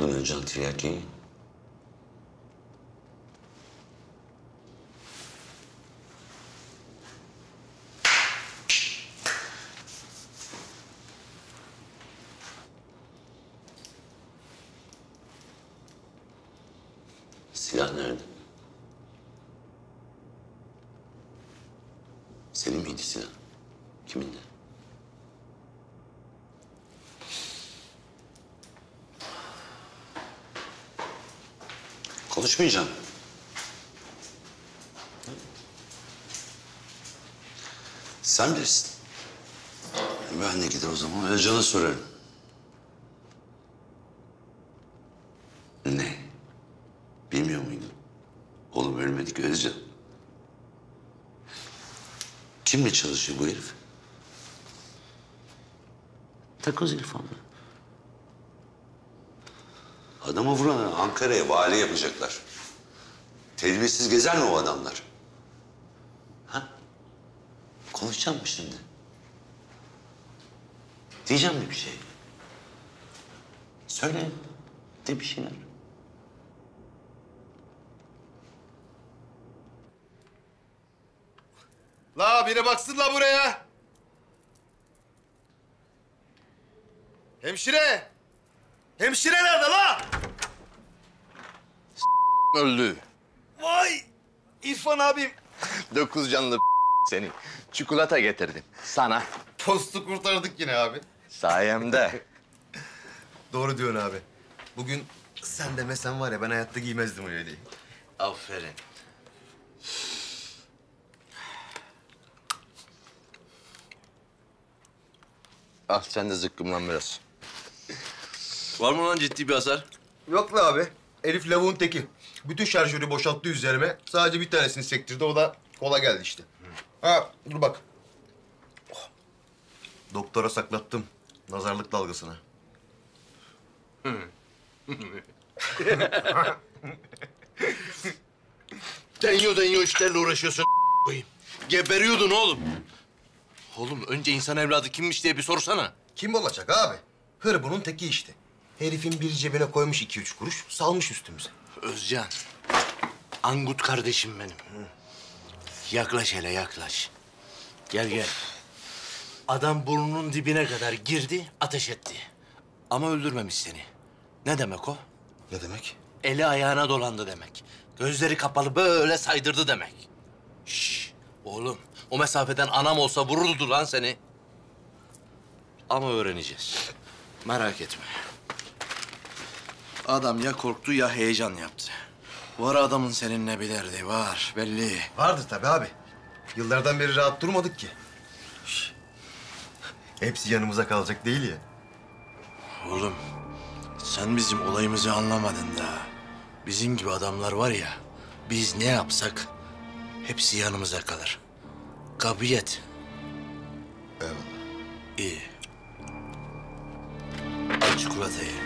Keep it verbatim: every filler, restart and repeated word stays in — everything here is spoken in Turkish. vurdun önce antilyerkeği? Silah nerede? Senin miydi silah? Kiminde? Konuşmayacağım. Sen bilirsin. Ben de gider o zaman Özcan'a sorarım. Ne? Bilmiyor muydun? Oğlum ölmedik Özcan. Kimle çalışıyor bu herif? Takoz İrfan mı? Adama vuranı Ankara'ya vali yapacaklar. Terbiyesiz gezer mi o adamlar? Ha? Konuşacağım mı şimdi? Diyeceğim mi bir şey? Söyle. De bir şeyler. La biri baksın la buraya. Hemşire. Hemşire nerede la? Öldü. Vay! İrfan abim. Dokuz canlı seni. Çikolata getirdim sana. Postu kurtardık yine abi. Sayemde. Doğru diyorsun abi. Bugün sen demesen var ya ben hayatta giymezdim öyle diye. Aferin. Ah sen de zıkkımlan biraz. Var mı lan ciddi bir hasar? Yok la abi. Elif lavuğun teki. Bütün şarjörü boşalttı üzerime. Sadece bir tanesini sektirdi. O da kola geldi işte. Hı. Ha dur bak. Oh. Doktora saklattım. Nazarlık dalgasına. Deniyor deniyor işlerle uğraşıyorsun koyayım. Geberiyordun oğlum. Oğlum önce insan evladı kimmiş diye bir sorsana. Kim olacak abi? Hırbunun teki işte. Herifin bir cebine koymuş iki üç kuruş, salmış üstümüze. Özcan, Angut kardeşim benim. Hı. Yaklaş hele, yaklaş. Gel, gel. Of. Adam burnunun dibine kadar girdi, ateş etti. Ama öldürmemiş seni. Ne demek o? Ne demek? Eli ayağına dolandı demek. Gözleri kapalı böyle saydırdı demek. Şşş, oğlum. O mesafeden anam olsa vururdu lan seni. Ama öğreneceğiz. Merak etme. Adam ya korktu ya heyecan yaptı. Var adamın seninle bir derdi, var belli. Vardır tabii abi. Yıllardan beri rahat durmadık ki. Şişt. Hepsi yanımıza kalacak değil ya. Oğlum, sen bizim olayımızı anlamadın da. Bizim gibi adamlar var ya, biz ne yapsak hepsi yanımıza kalır. Kabiyet. Eyvallah. İyi. Al çikolatayı.